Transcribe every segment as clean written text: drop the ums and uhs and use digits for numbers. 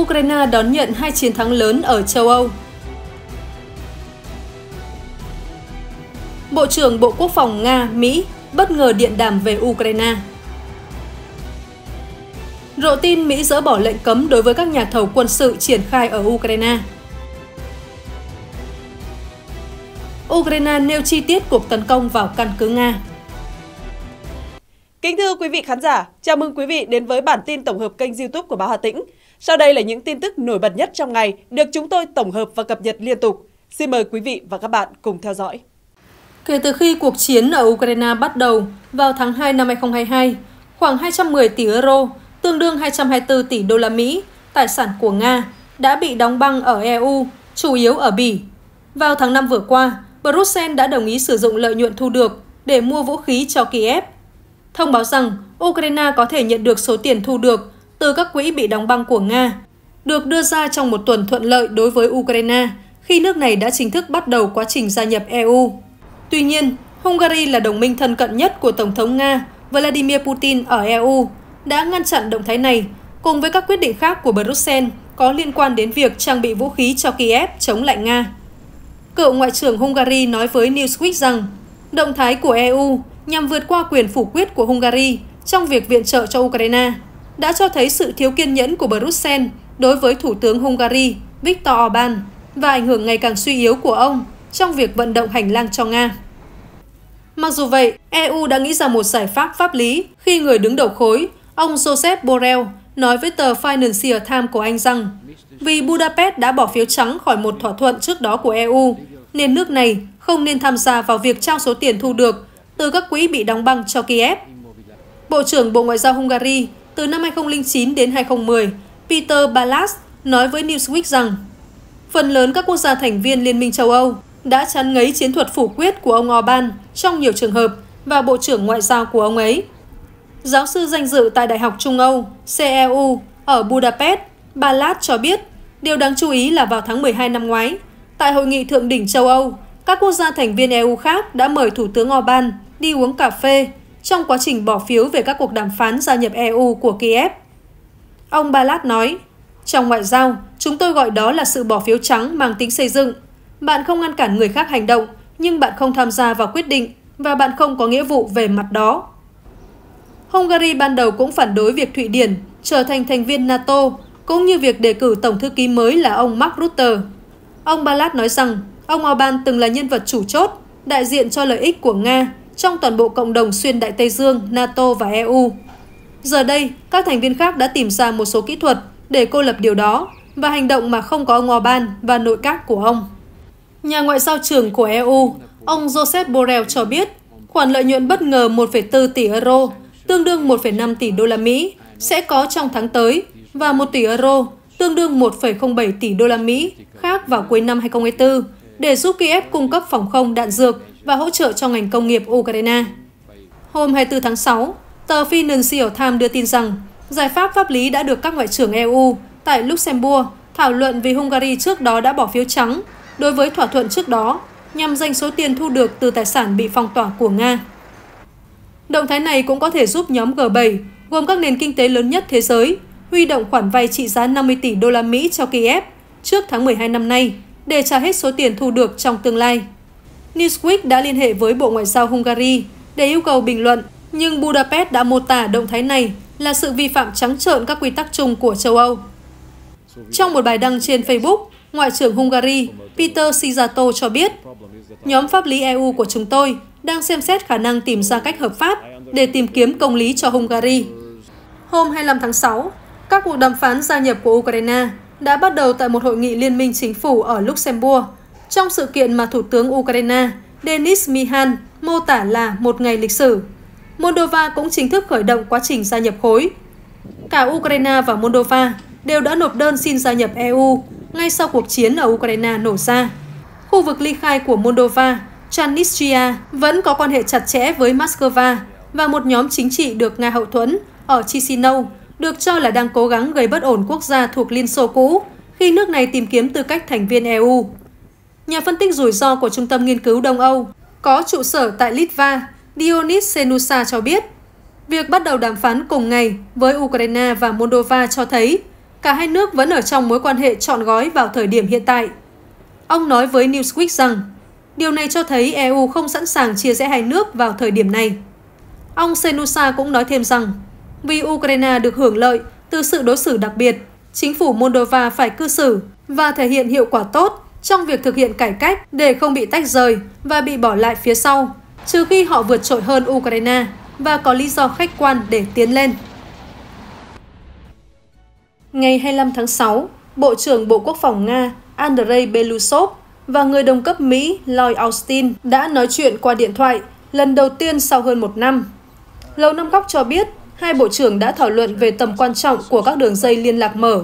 Ukraine đón nhận hai chiến thắng lớn ở châu Âu. Bộ trưởng Bộ Quốc phòng Nga, Mỹ bất ngờ điện đàm về Ukraine. Lộ tin Mỹ dỡ bỏ lệnh cấm đối với các nhà thầu quân sự triển khai ở Ukraine. Ukraine nêu chi tiết cuộc tấn công vào căn cứ Nga. Kính thưa quý vị khán giả, chào mừng quý vị đến với bản tin tổng hợp kênh YouTube của Báo Hà Tĩnh. Sau đây là những tin tức nổi bật nhất trong ngày được chúng tôi tổng hợp và cập nhật liên tục. Xin mời quý vị và các bạn cùng theo dõi. Kể từ khi cuộc chiến ở Ukraine bắt đầu vào tháng 2 năm 2022, khoảng 210 tỷ euro, tương đương 224 tỷ đô la Mỹ, tài sản của Nga đã bị đóng băng ở EU, chủ yếu ở Bỉ. Vào tháng 5 vừa qua, Brussels đã đồng ý sử dụng lợi nhuận thu được để mua vũ khí cho Kiev. Thông báo rằng Ukraine có thể nhận được số tiền thu được từ các quỹ bị đóng băng của Nga, được đưa ra trong một tuần thuận lợi đối với Ukraine khi nước này đã chính thức bắt đầu quá trình gia nhập EU. Tuy nhiên, Hungary là đồng minh thân cận nhất của Tổng thống Nga Vladimir Putin ở EU, đã ngăn chặn động thái này cùng với các quyết định khác của Brussels có liên quan đến việc trang bị vũ khí cho Kiev chống lại Nga. Cựu Ngoại trưởng Hungary nói với Newsweek rằng động thái của EU nhằm vượt qua quyền phủ quyết của Hungary trong việc viện trợ cho Ukraine đã cho thấy sự thiếu kiên nhẫn của Brussels đối với Thủ tướng Hungary Viktor Orbán và ảnh hưởng ngày càng suy yếu của ông trong việc vận động hành lang cho Nga. Mặc dù vậy, EU đã nghĩ ra một giải pháp pháp lý khi người đứng đầu khối, ông Joseph Borrell, nói với tờ Financial Times của Anh rằng vì Budapest đã bỏ phiếu trắng khỏi một thỏa thuận trước đó của EU, nên nước này không nên tham gia vào việc trao số tiền thu được từ các quỹ bị đóng băng cho Kiev. Bộ trưởng Bộ Ngoại giao Hungary từ năm 2009 đến 2010, Peter Balazs nói với Newsweek rằng phần lớn các quốc gia thành viên Liên minh châu Âu đã chán ngấy chiến thuật phủ quyết của ông Orbán trong nhiều trường hợp và Bộ trưởng Ngoại giao của ông ấy. Giáo sư danh dự tại Đại học Trung Âu CEU ở Budapest, Balazs cho biết điều đáng chú ý là vào tháng 12 năm ngoái, tại Hội nghị Thượng đỉnh châu Âu, các quốc gia thành viên EU khác đã mời Thủ tướng Orbán đi uống cà phê trong quá trình bỏ phiếu về các cuộc đàm phán gia nhập EU của Kiev. Ông Balazs nói, trong ngoại giao, chúng tôi gọi đó là sự bỏ phiếu trắng mang tính xây dựng. Bạn không ngăn cản người khác hành động, nhưng bạn không tham gia vào quyết định và bạn không có nghĩa vụ về mặt đó. Hungary ban đầu cũng phản đối việc Thụy Điển trở thành thành viên NATO, cũng như việc đề cử Tổng thư ký mới là ông Mark Rutter. Ông Balazs nói rằng ông Orbán từng là nhân vật chủ chốt, đại diện cho lợi ích của Nga trong toàn bộ cộng đồng xuyên Đại Tây Dương, NATO và EU. Giờ đây, các thành viên khác đã tìm ra một số kỹ thuật để cô lập điều đó và hành động mà không có ông Orbán và nội các của ông. Nhà ngoại giao trưởng của EU, ông Joseph Borrell cho biết khoản lợi nhuận bất ngờ 1,4 tỷ euro, tương đương 1,5 tỷ đô la Mỹ, sẽ có trong tháng tới và 1 tỷ euro, tương đương 1,07 tỷ đô la Mỹ khác vào cuối năm 2024 để giúp Kiev cung cấp phòng không, đạn dược và hỗ trợ cho ngành công nghiệp Ukraine. Hôm 24 tháng 6, tờ Financial Times đưa tin rằng giải pháp pháp lý đã được các ngoại trưởng EU tại Luxembourg thảo luận vì Hungary trước đó đã bỏ phiếu trắng đối với thỏa thuận trước đó nhằm giành số tiền thu được từ tài sản bị phong tỏa của Nga. Động thái này cũng có thể giúp nhóm G7, gồm các nền kinh tế lớn nhất thế giới, huy động khoản vay trị giá 50 tỷ đô la Mỹ cho Kiev trước tháng 12 năm nay để trả hết số tiền thu được trong tương lai. Newsweek đã liên hệ với Bộ Ngoại giao Hungary để yêu cầu bình luận, nhưng Budapest đã mô tả động thái này là sự vi phạm trắng trợn các quy tắc chung của châu Âu. Trong một bài đăng trên Facebook, Ngoại trưởng Hungary Peter Sijato cho biết, nhóm pháp lý EU của chúng tôi đang xem xét khả năng tìm ra cách hợp pháp để tìm kiếm công lý cho Hungary. Hôm 25 tháng 6, các cuộc đàm phán gia nhập của Ukraine đã bắt đầu tại một hội nghị liên minh chính phủ ở Luxembourg, trong sự kiện mà Thủ tướng Ukraine Denis Mihal mô tả là một ngày lịch sử. Moldova cũng chính thức khởi động quá trình gia nhập khối. Cả Ukraine và Moldova đều đã nộp đơn xin gia nhập EU ngay sau cuộc chiến ở Ukraine nổ ra. Khu vực ly khai của Moldova, Transnistria, vẫn có quan hệ chặt chẽ với Moscow và một nhóm chính trị được Nga hậu thuẫn ở Chisinau được cho là đang cố gắng gây bất ổn quốc gia thuộc Liên Xô cũ khi nước này tìm kiếm tư cách thành viên EU. Nhà phân tích rủi ro của Trung tâm Nghiên cứu Đông Âu có trụ sở tại Litva, Dionis Senusa cho biết, việc bắt đầu đàm phán cùng ngày với Ukraine và Moldova cho thấy cả hai nước vẫn ở trong mối quan hệ trọn gói vào thời điểm hiện tại. Ông nói với Newsweek rằng, điều này cho thấy EU không sẵn sàng chia rẽ hai nước vào thời điểm này. Ông Senusa cũng nói thêm rằng, vì Ukraine được hưởng lợi từ sự đối xử đặc biệt, chính phủ Moldova phải cư xử và thể hiện hiệu quả tốt trong việc thực hiện cải cách để không bị tách rời và bị bỏ lại phía sau, trừ khi họ vượt trội hơn Ukraine và có lý do khách quan để tiến lên. Ngày 25 tháng 6, Bộ trưởng Bộ Quốc phòng Nga Andrey Belousov và người đồng cấp Mỹ Lloyd Austin đã nói chuyện qua điện thoại lần đầu tiên sau hơn một năm. Lầu Năm Góc cho biết, hai bộ trưởng đã thảo luận về tầm quan trọng của các đường dây liên lạc mở.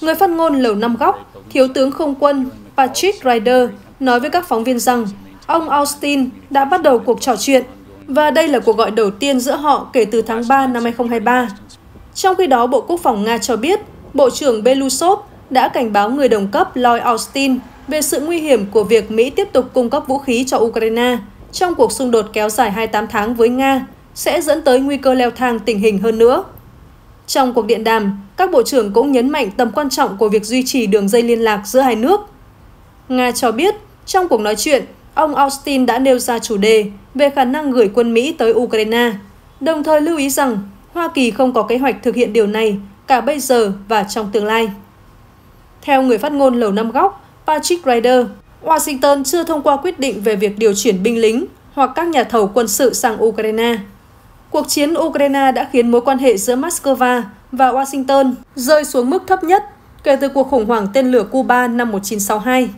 Người phát ngôn Lầu Năm Góc, Thiếu tướng Không quân Patrick Ryder nói với các phóng viên rằng ông Austin đã bắt đầu cuộc trò chuyện và đây là cuộc gọi đầu tiên giữa họ kể từ tháng 3 năm 2023. Trong khi đó, Bộ Quốc phòng Nga cho biết Bộ trưởng Belousov đã cảnh báo người đồng cấp Lloyd Austin về sự nguy hiểm của việc Mỹ tiếp tục cung cấp vũ khí cho Ukraine trong cuộc xung đột kéo dài 28 tháng với Nga sẽ dẫn tới nguy cơ leo thang tình hình hơn nữa. Trong cuộc điện đàm, các bộ trưởng cũng nhấn mạnh tầm quan trọng của việc duy trì đường dây liên lạc giữa hai nước. Nga cho biết, trong cuộc nói chuyện, ông Austin đã nêu ra chủ đề về khả năng gửi quân Mỹ tới Ukraine, đồng thời lưu ý rằng Hoa Kỳ không có kế hoạch thực hiện điều này cả bây giờ và trong tương lai. Theo người phát ngôn Lầu Năm Góc, Patrick Ryder, Washington chưa thông qua quyết định về việc điều chuyển binh lính hoặc các nhà thầu quân sự sang Ukraine. Cuộc chiến Ukraine đã khiến mối quan hệ giữa Moscow và Washington rơi xuống mức thấp nhất kể từ cuộc khủng hoảng tên lửa Cuba năm 1962.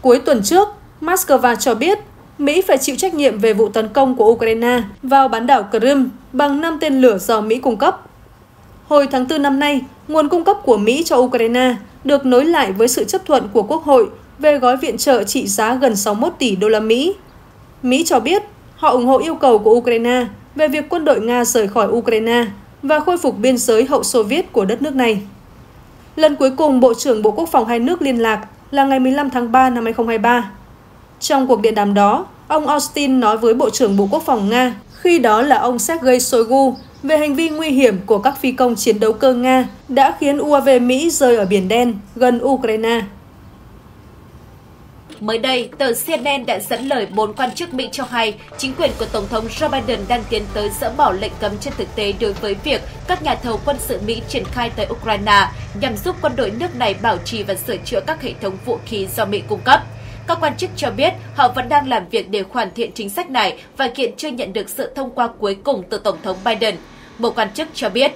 Cuối tuần trước, Moscow cho biết Mỹ phải chịu trách nhiệm về vụ tấn công của Ukraine vào bán đảo Crimea bằng 5 tên lửa do Mỹ cung cấp. Hồi tháng 4 năm nay, nguồn cung cấp của Mỹ cho Ukraine được nối lại với sự chấp thuận của Quốc hội về gói viện trợ trị giá gần 61 tỷ đô la Mỹ. Mỹ cho biết họ ủng hộ yêu cầu của Ukraine về việc quân đội Nga rời khỏi Ukraine và khôi phục biên giới hậu Xô Viết của đất nước này. Lần cuối cùng, Bộ trưởng Bộ Quốc phòng hai nước liên lạc là ngày 15 tháng 3 năm 2023. Trong cuộc điện đàm đó, ông Austin nói với Bộ trưởng Bộ Quốc phòng Nga, khi đó là ông Sergei Shoigu, về hành vi nguy hiểm của các phi công chiến đấu cơ Nga đã khiến UAV Mỹ rơi ở Biển Đen gần Ukraine. Mới đây, tờ CNN đã dẫn lời 4 quan chức Mỹ cho hay chính quyền của Tổng thống Joe Biden đang tiến tới dỡ bỏ lệnh cấm trên thực tế đối với việc các nhà thầu quân sự Mỹ triển khai tới Ukraine nhằm giúp quân đội nước này bảo trì và sửa chữa các hệ thống vũ khí do Mỹ cung cấp. Các quan chức cho biết họ vẫn đang làm việc để hoàn thiện chính sách này và hiện chưa nhận được sự thông qua cuối cùng từ Tổng thống Biden. Một quan chức cho biết,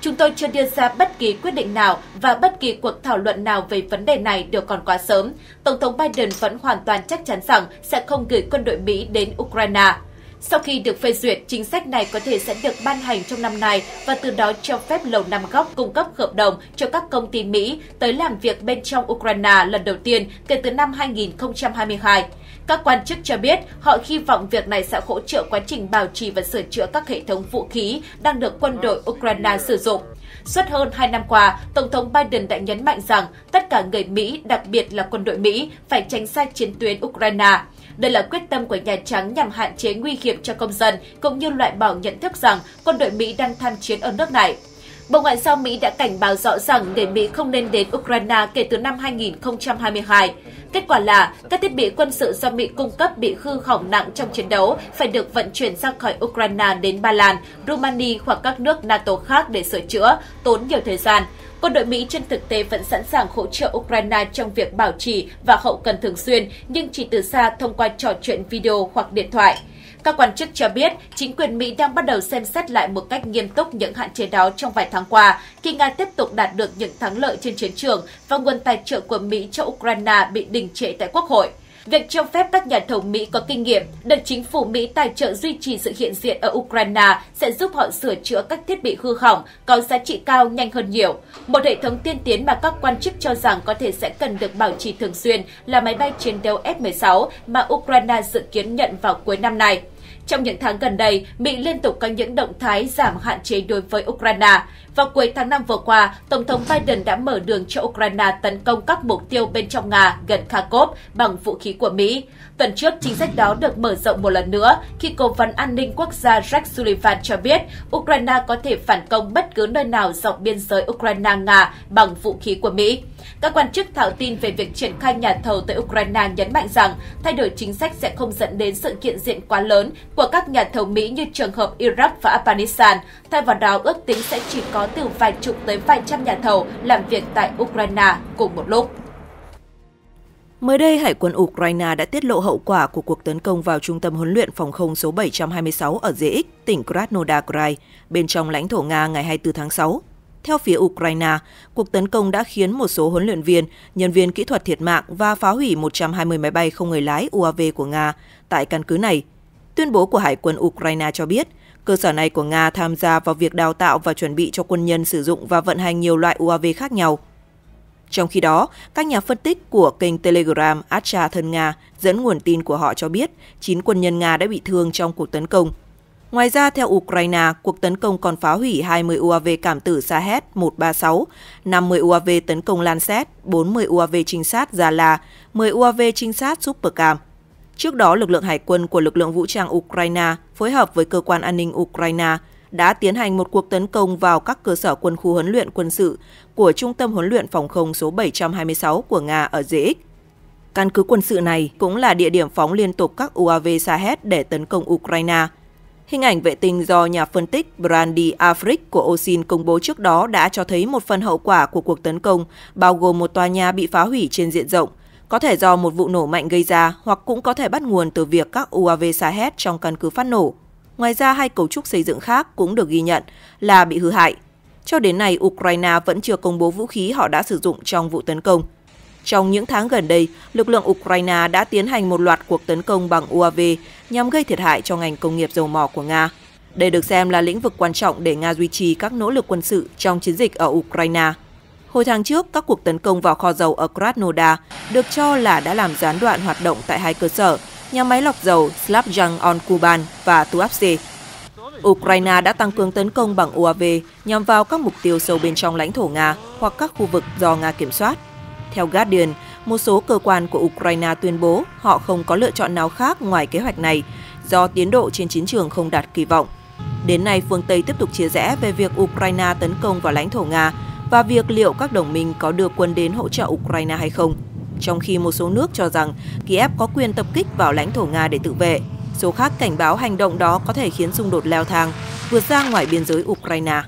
chúng tôi chưa đưa ra bất kỳ quyết định nào và bất kỳ cuộc thảo luận nào về vấn đề này đều còn quá sớm. Tổng thống Biden vẫn hoàn toàn chắc chắn rằng sẽ không gửi quân đội Mỹ đến Ukraine. Sau khi được phê duyệt, chính sách này có thể sẽ được ban hành trong năm nay và từ đó cho phép Lầu Năm Góc cung cấp hợp đồng cho các công ty Mỹ tới làm việc bên trong Ukraine lần đầu tiên kể từ năm 2022. Các quan chức cho biết họ hy vọng việc này sẽ hỗ trợ quá trình bảo trì và sửa chữa các hệ thống vũ khí đang được quân đội Ukraine sử dụng. Suốt hơn 2 năm qua, Tổng thống Biden đã nhấn mạnh rằng tất cả người Mỹ, đặc biệt là quân đội Mỹ, phải tránh xa chiến tuyến Ukraine. Đây là quyết tâm của Nhà Trắng nhằm hạn chế nguy hiểm cho công dân, cũng như loại bỏ nhận thức rằng quân đội Mỹ đang tham chiến ở nước này. Bộ Ngoại giao Mỹ đã cảnh báo rõ ràng để Mỹ không nên đến Ukraine kể từ năm 2022. Kết quả là, các thiết bị quân sự do Mỹ cung cấp bị hư hỏng nặng trong chiến đấu phải được vận chuyển ra khỏi Ukraine đến Ba Lan, Romania hoặc các nước NATO khác để sửa chữa, tốn nhiều thời gian. Quân đội Mỹ trên thực tế vẫn sẵn sàng hỗ trợ Ukraine trong việc bảo trì và hậu cần thường xuyên, nhưng chỉ từ xa thông qua trò chuyện video hoặc điện thoại. Các quan chức cho biết, chính quyền Mỹ đang bắt đầu xem xét lại một cách nghiêm túc những hạn chế đó trong vài tháng qua, khi Nga tiếp tục đạt được những thắng lợi trên chiến trường và nguồn tài trợ của Mỹ cho Ukraine bị đình trệ tại Quốc hội. Việc cho phép các nhà thầu Mỹ có kinh nghiệm được chính phủ Mỹ tài trợ duy trì sự hiện diện ở Ukraine sẽ giúp họ sửa chữa các thiết bị hư hỏng có giá trị cao nhanh hơn nhiều. Một hệ thống tiên tiến mà các quan chức cho rằng có thể sẽ cần được bảo trì thường xuyên là máy bay chiến đấu F-16 mà Ukraine dự kiến nhận vào cuối năm nay. Trong những tháng gần đây, Mỹ liên tục có những động thái giảm hạn chế đối với Ukraine. Vào cuối tháng 5 vừa qua, Tổng thống Biden đã mở đường cho Ukraine tấn công các mục tiêu bên trong Nga gần Kharkov bằng vũ khí của Mỹ. Tuần trước, chính sách đó được mở rộng một lần nữa khi Cố vấn An ninh Quốc gia Jack Sullivan cho biết Ukraine có thể phản công bất cứ nơi nào dọc biên giới Ukraine-Nga bằng vũ khí của Mỹ. Các quan chức thạo tin về việc triển khai nhà thầu tới Ukraine nhấn mạnh rằng thay đổi chính sách sẽ không dẫn đến sự kiện diện quá lớn của các nhà thầu Mỹ như trường hợp Iraq và Afghanistan. Thay vào đó, ước tính sẽ chỉ có từ vài chục tới vài trăm nhà thầu làm việc tại Ukraine cùng một lúc. Mới đây, Hải quân Ukraine đã tiết lộ hậu quả của cuộc tấn công vào trung tâm huấn luyện phòng không số 726 ở Rễ Ích, tỉnh Krasnodar Krai, bên trong lãnh thổ Nga ngày 24 tháng 6. Theo phía Ukraine, cuộc tấn công đã khiến một số huấn luyện viên, nhân viên kỹ thuật thiệt mạng và phá hủy 120 máy bay không người lái UAV của Nga tại căn cứ này. Tuyên bố của Hải quân Ukraine cho biết, cơ sở này của Nga tham gia vào việc đào tạo và chuẩn bị cho quân nhân sử dụng và vận hành nhiều loại UAV khác nhau. Trong khi đó, các nhà phân tích của kênh Telegram Acha thân Nga dẫn nguồn tin của họ cho biết 9 quân nhân Nga đã bị thương trong cuộc tấn công. Ngoài ra, theo Ukraine, cuộc tấn công còn phá hủy 20 UAV cảm tử Sahed-136, 50 UAV tấn công Lancet, 40 UAV trinh sát Zala, 10 UAV trinh sát Supercam. Trước đó, lực lượng hải quân của lực lượng vũ trang Ukraine phối hợp với cơ quan an ninh Ukraine đã tiến hành một cuộc tấn công vào các cơ sở quân khu huấn luyện quân sự của Trung tâm huấn luyện phòng không số 726 của Nga ở Rễ Ích. Căn cứ quân sự này cũng là địa điểm phóng liên tục các UAV Sahed để tấn công Ukraine. Hình ảnh vệ tinh do nhà phân tích Brandy Afric của Osin công bố trước đó đã cho thấy một phần hậu quả của cuộc tấn công, bao gồm một tòa nhà bị phá hủy trên diện rộng, có thể do một vụ nổ mạnh gây ra hoặc cũng có thể bắt nguồn từ việc các UAV Sahed trong căn cứ phát nổ. Ngoài ra, hai cấu trúc xây dựng khác cũng được ghi nhận là bị hư hại. Cho đến nay, Ukraine vẫn chưa công bố vũ khí họ đã sử dụng trong vụ tấn công. Trong những tháng gần đây, lực lượng Ukraine đã tiến hành một loạt cuộc tấn công bằng UAV nhằm gây thiệt hại cho ngành công nghiệp dầu mỏ của Nga. Đây được xem là lĩnh vực quan trọng để Nga duy trì các nỗ lực quân sự trong chiến dịch ở Ukraine. Hồi tháng trước, các cuộc tấn công vào kho dầu ở Krasnodar được cho là đã làm gián đoạn hoạt động tại hai cơ sở, nhà máy lọc dầu Slavyansk-on-Kuban và Tuapse. Ukraine đã tăng cường tấn công bằng UAV nhằm vào các mục tiêu sâu bên trong lãnh thổ Nga hoặc các khu vực do Nga kiểm soát. Theo Guardian, một số cơ quan của Ukraine tuyên bố họ không có lựa chọn nào khác ngoài kế hoạch này do tiến độ trên chiến trường không đạt kỳ vọng. Đến nay, phương Tây tiếp tục chia rẽ về việc Ukraine tấn công vào lãnh thổ Nga và việc liệu các đồng minh có đưa quân đến hỗ trợ Ukraine hay không. Trong khi một số nước cho rằng Kiev có quyền tập kích vào lãnh thổ Nga để tự vệ, số khác cảnh báo hành động đó có thể khiến xung đột leo thang, vượt ra ngoài biên giới Ukraine.